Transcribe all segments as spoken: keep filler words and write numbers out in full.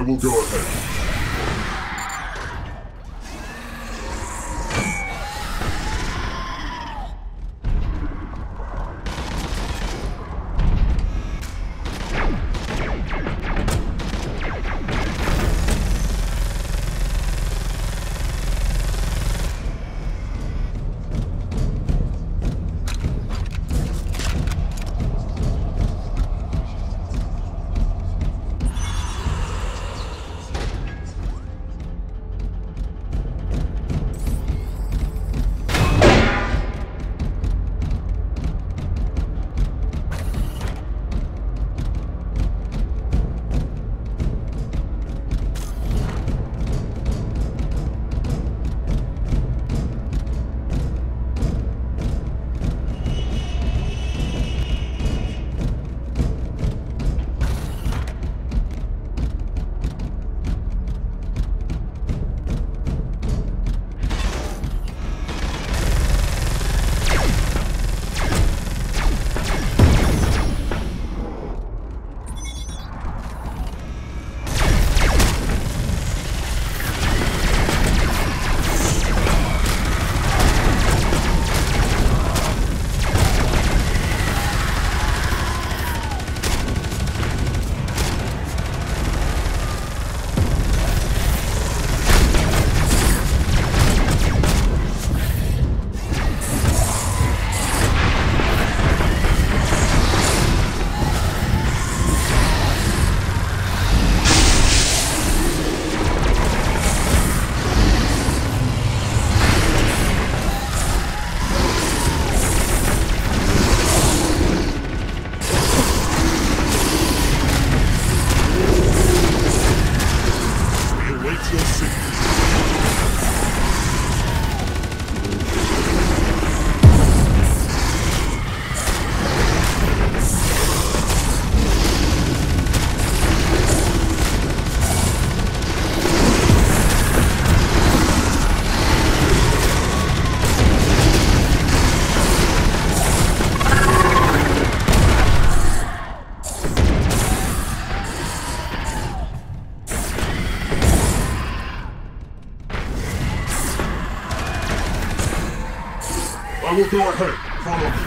I will go ahead. I will go ahead. Follow me.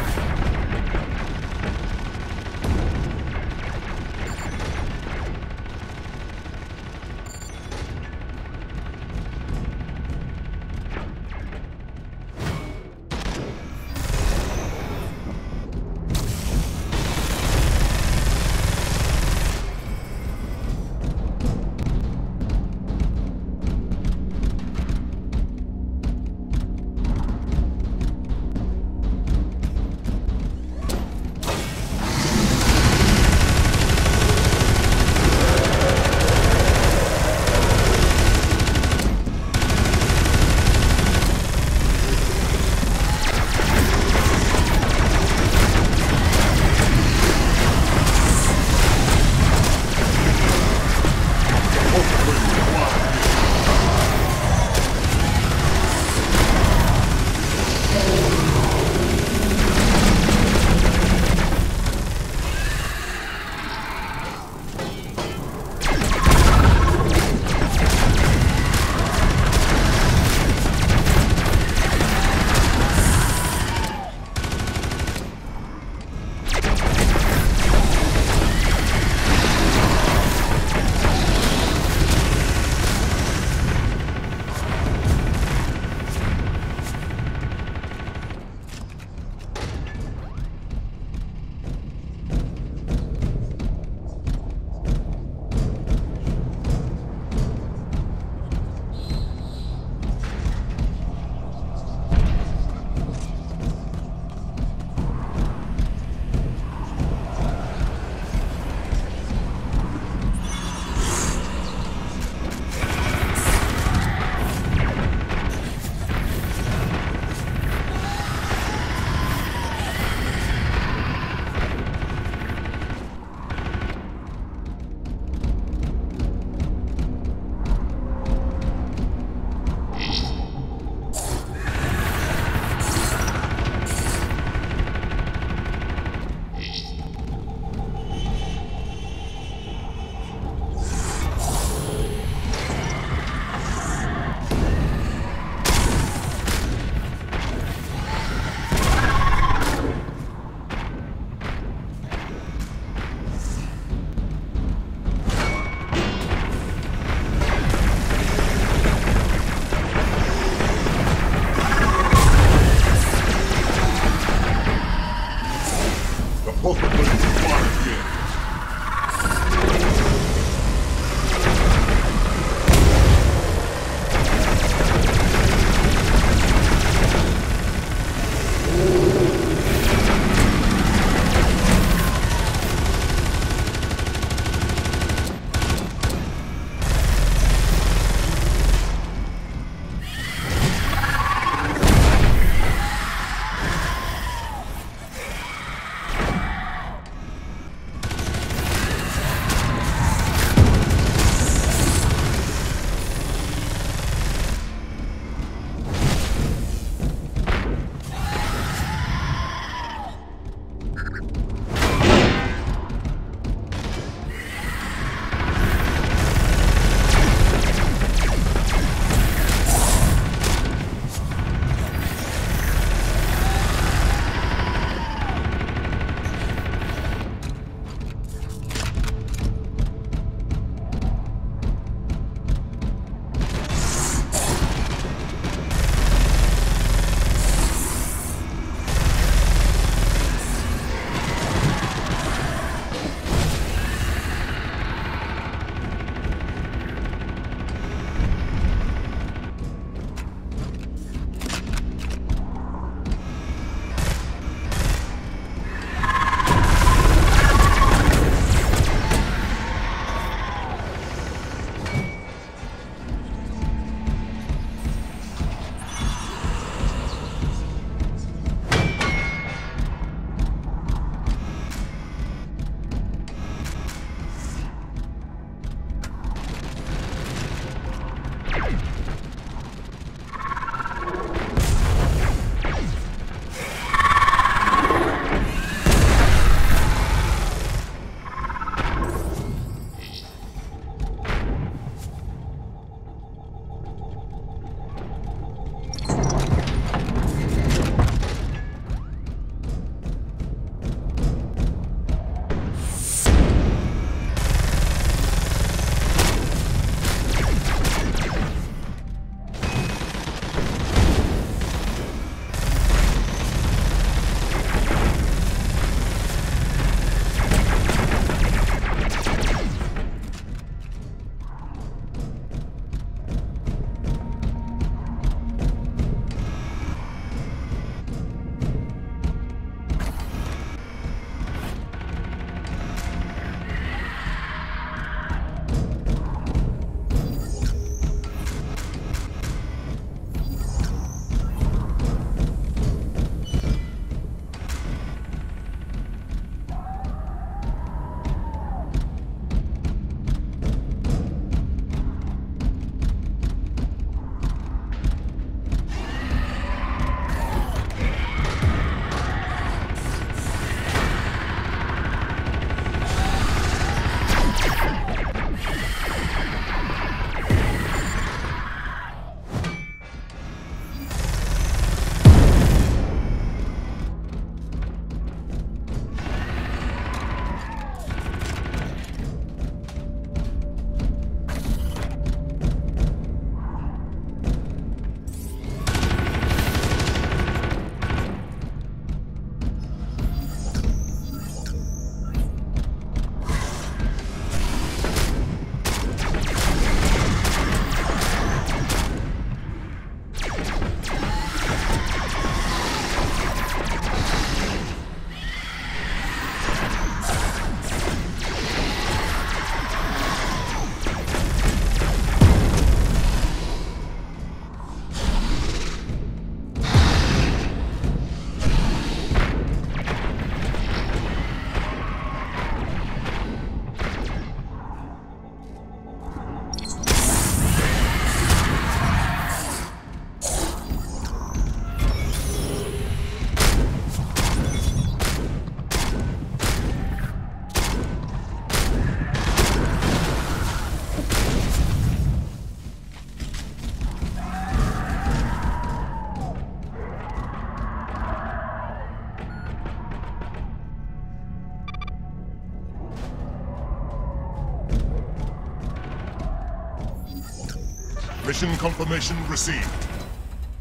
Mission confirmation received.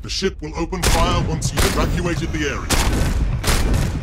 The ship will open fire once you've evacuated the area.